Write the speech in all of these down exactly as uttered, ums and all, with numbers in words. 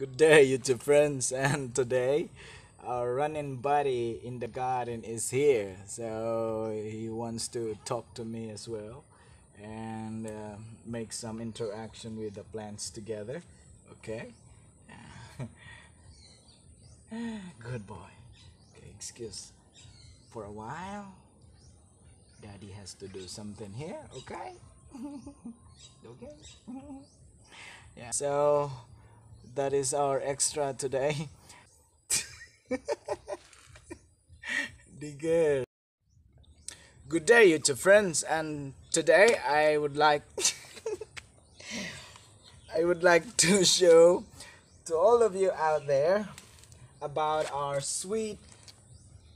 Good day, YouTube friends, and today our running buddy in the garden is here, so he wants to talk to me as well and uh, make some interaction with the plants together. Okay. Good boy. Okay, excuse for a while. Daddy has to do something here. Okay. Okay. Yeah. So that is our extra today. Good. Good day, YouTube friends, and today I would like I would like to show to all of you out there about our sweet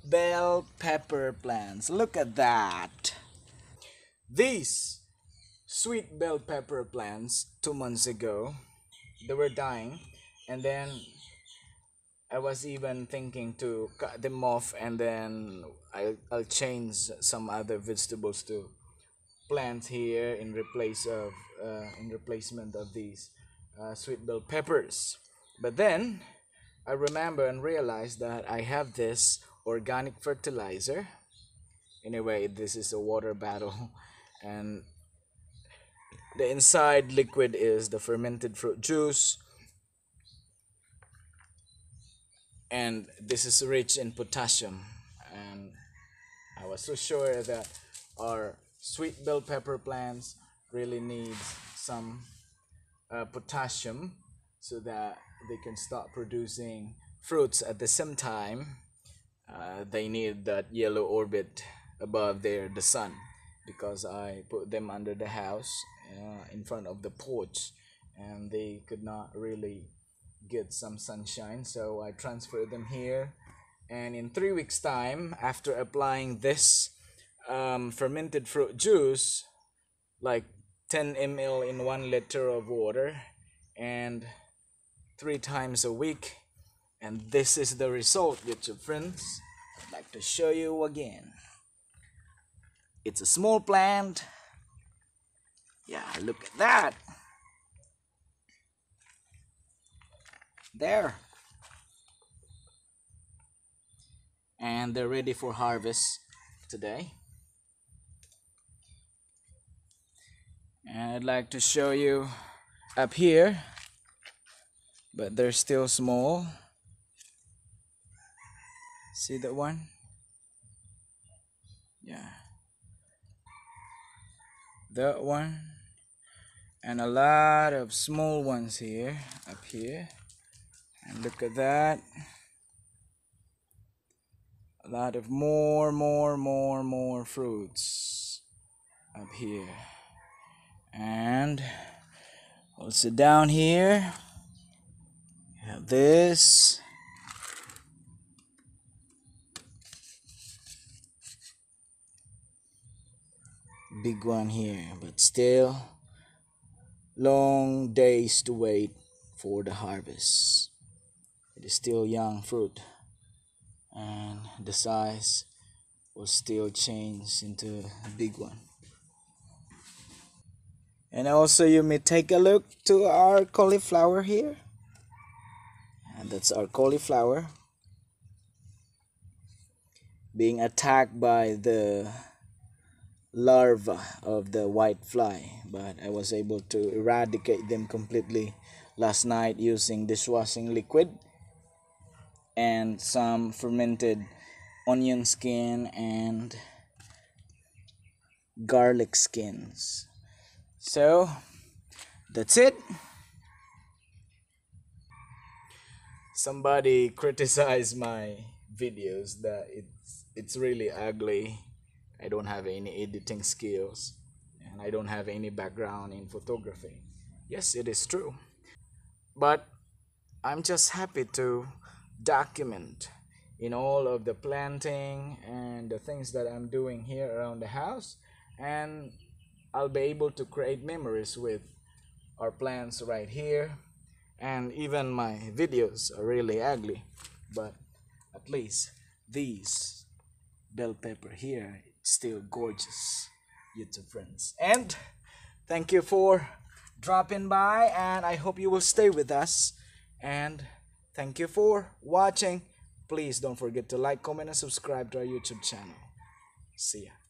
bell pepper plants. Look at that. These sweet bell pepper plants two months ago, they were dying, and then I was even thinking to cut them off, and then I, I'll change some other vegetables to plant here in replace of uh, in replacement of these uh, sweet bell peppers. But then I remember and realized that I have this organic fertilizer. Anyway, this is a water bottle, and the inside liquid is the fermented fruit juice, and this is rich in potassium. And I was so sure that our sweet bell pepper plants really need some uh, potassium so that they can start producing fruits. At the same time, uh, they need that yellow orbit above there, the sun, because I put them under the house uh, in front of the porch, and they could not really get some sunshine, so I transferred them here. And in three weeks time, after applying this um, fermented fruit juice, like ten milliliters in one liter of water, and three times a week, and this is the result, YouTube friends. I'd like to show you again. It's a small plant. Yeah, look at that. There. And they're ready for harvest today. And I'd like to show you up here, but they're still small. See that one? Yeah. That one. And a lot of small ones here, up here. And look at that. A lot of more, more, more, more fruits up here. And also down here, you have this. Big one here, but still long days to wait for the harvest. It is still young fruit, and the size will still change into a big one. And also you may take a look to our cauliflower here, and that's our cauliflower being attacked by the larva of the white fly, but I was able to eradicate them completely last night using dishwashing liquid and some fermented onion skin and garlic skins. So that's it. Somebody criticized my videos that it's it's really ugly. I don't have any editing skills, and I don't have any background in photography. Yes, it is true, but I'm just happy to document in all of the planting and the things that I'm doing here around the house, and I'll be able to create memories with our plants right here. And even my videos are really ugly, but at least these bell pepper here, it's still gorgeous, YouTube friends. And thank you for dropping by, and I hope you will stay with us and thank you for watching. Please don't forget to like, comment, and subscribe to our YouTube channel. See ya.